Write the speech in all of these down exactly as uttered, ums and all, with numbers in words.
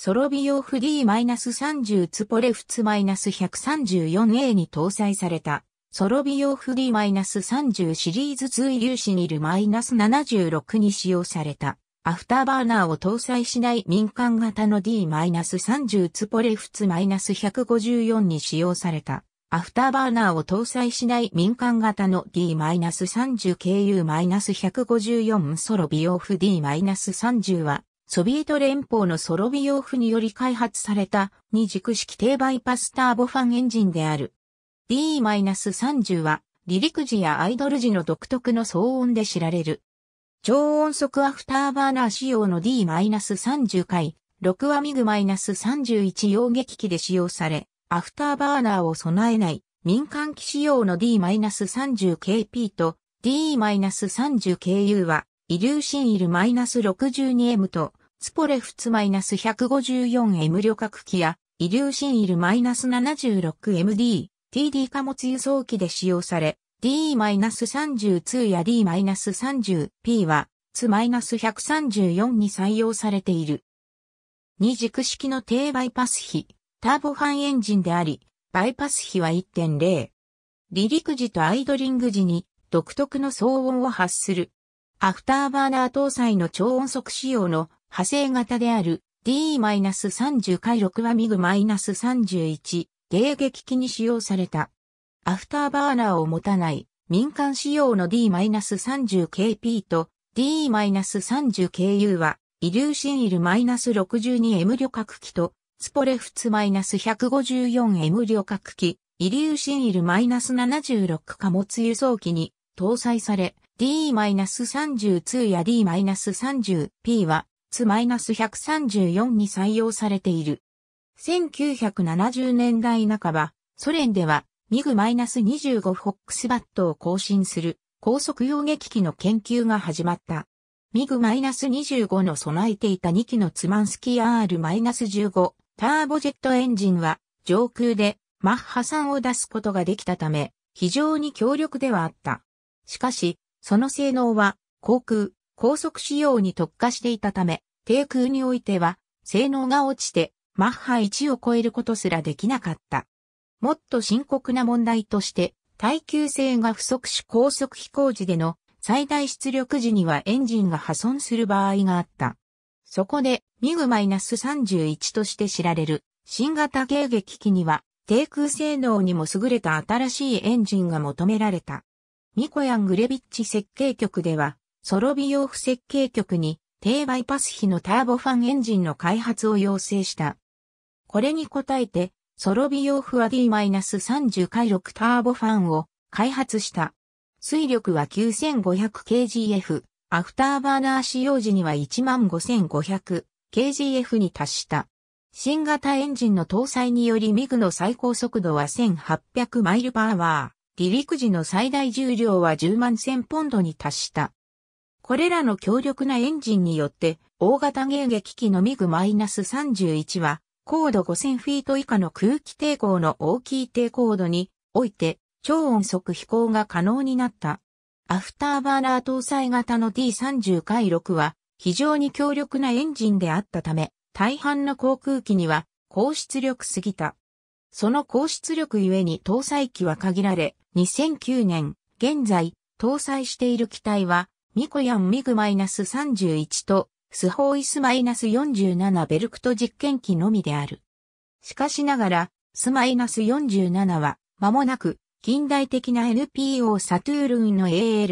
ソロビヨフ ディーさんじゅう ツポレフツ ひゃくさんじゅうよんエー に搭載された、ソロビヨフ ディーさんじゅう シリーズツーイリューシニル -ななじゅうろく に使用された、アフターバーナーを搭載しない民間型の ディーさんじゅう ツポレフツ ひゃくごじゅうよん に使用された。アフターバーナーを搭載しない民間型の ディーさんじゅうケーユーひゃくごじゅうよん ソロビヨフ ディーさんじゅう は、ソビエト連邦のソロビヨフにより開発された二軸式低バイパスターボファンエンジンである。ディーさんじゅう は、離陸時やアイドル時の独特の騒音で知られる。超音速アフターバーナー仕様の ディーさんじゅう 回、ろくは ミグさんじゅういち 揚撃機で使用され、アフターバーナーを備えない民間機仕様の ディーさんじゅうケーピー と ディーさんじゅうケーユー はイリューシンイル -ろくじゅうにエム とツポレフツ ひゃくごじゅうよんエム 旅客機やイリューシンイル -ななじゅうろくエムディー ティーディー 貨物輸送機で使用され ディーさんじゅうに や ディーさんじゅうピー はツ ひゃくさんじゅうよん に採用されている。二軸式の低バイパス比。ターボファンエンジンであり、バイパス比は いってんゼロ。離陸時とアイドリング時に独特の騒音を発する。アフターバーナー搭載の超音速仕様の派生型である ディーさんじゅう 回ろくは ミグさんじゅういち 迎撃機に使用された。アフターバーナーを持たない民間仕様の ディーさんじゅうケーピー と ディーさんじゅうケーユー はイリューシンイル -ろくじゅうにエム 旅客機とツポレフツ ひゃくごじゅうよんエム 旅客機、イリューシンイル -ななじゅうろく 貨物輸送機に搭載され、ディーさんじゅう や ディーさんじゅうピー はツ ひゃくさんじゅうよん に採用されている。せんきゅうひゃくななじゅうねんだいなかば、ソ連では ミグにじゅうご フォックスバットを更新する高速揚撃機の研究が始まった。ミグにじゅうご の備えていたにきのツマンスキー アールじゅうご ターボジェットエンジンは上空でマッハさんを出すことができたため非常に強力ではあった。しかし、その性能は航空、高速仕様に特化していたため低空においては性能が落ちてマッハいちを超えることすらできなかった。もっと深刻な問題として耐久性が不足し高速飛行時での最大出力時にはエンジンが破損する場合があった。そこで、ミグさんじゅういち として知られる新型迎撃機には低空性能にも優れた新しいエンジンが求められた。ミコヤン・グレビッチ設計局では、ソロビヨフ設計局に低バイパス比のターボファンエンジンの開発を要請した。これに応えて、ソロビヨフは ディーさんじゅう 回ろくターボファンを開発した。推力は きゅうせんごひゃくキログラム、アフターバーナー使用時には いちまんごせんごひゃくキログラム に達した。新型エンジンの搭載により ミグ の最高速度はせんはっぴゃくマイルパーワー、離陸時の最大重量はじゅうまんせんポンドに達した。これらの強力なエンジンによって、大型迎撃機の ミグさんじゅういち は、高度ごせんフィート以下の空気抵抗の大きい低高度において、超音速飛行が可能になった。アフターバーナー搭載型の ディーさんじゅう 回ろくは非常に強力なエンジンであったため、大半の航空機には高出力すぎた。その高出力ゆえに搭載機は限られ、にせんきゅうねん、現在、搭載している機体は、ミコヤン ミグさんじゅういち とスホーイス -よんじゅうなな ベルクト実験機のみである。しかしながら、ス -よんじゅうなな は、間もなく、近代的な エヌピーオー サトゥールンの エーエ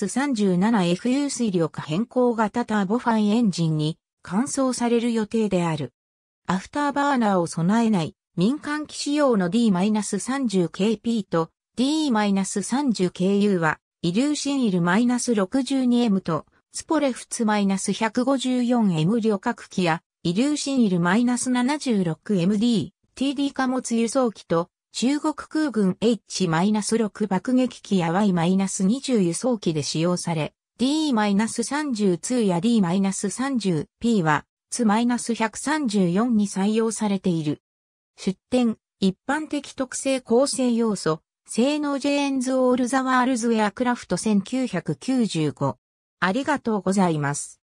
ルさんじゅうななエフユー 水力変更型ターボファンエンジンに換装される予定である。アフターバーナーを備えない民間機仕様の ディーさんじゅうケーピー と ディーさんじゅうケーユー はイリューシンイル -ろくじゅうにエム とツポレフツ ひゃくごじゅうよんエム 旅客機やイリューシンイル -ななじゅうろくエムディー ティーディー 貨物輸送機と中国空軍 エイチろく 爆撃機や ワイにじゅう 輸送機で使用され、ディーさんじゅう や ディーさんじゅうピー は、ツ ひゃくさんじゅうよん に採用されている。出典、一般的特性構成要素、性能ジェーンズ・オール・ザ・ワールズ・エアクラフトせんきゅうひゃくきゅうじゅうご。ありがとうございます。